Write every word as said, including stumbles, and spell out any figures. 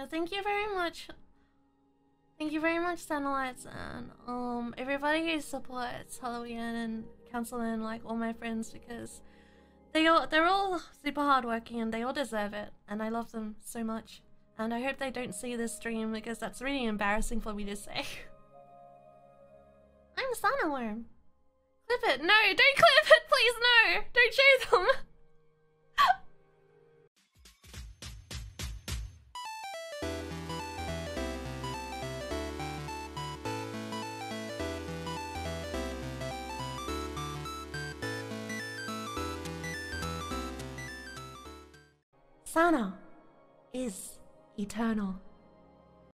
Yeah, thank you very much. Thank you very much, Sanallites, and um, everybody who supports Halloween and Council and like all my friends, because they all, they're all super hardworking and they all deserve it, and I love them so much. And I hope they don't see this stream because that's really embarrassing for me to say. I'm Sanallite. Clip it! No! Don't clip it! Please no! Don't show them! Sana is eternal.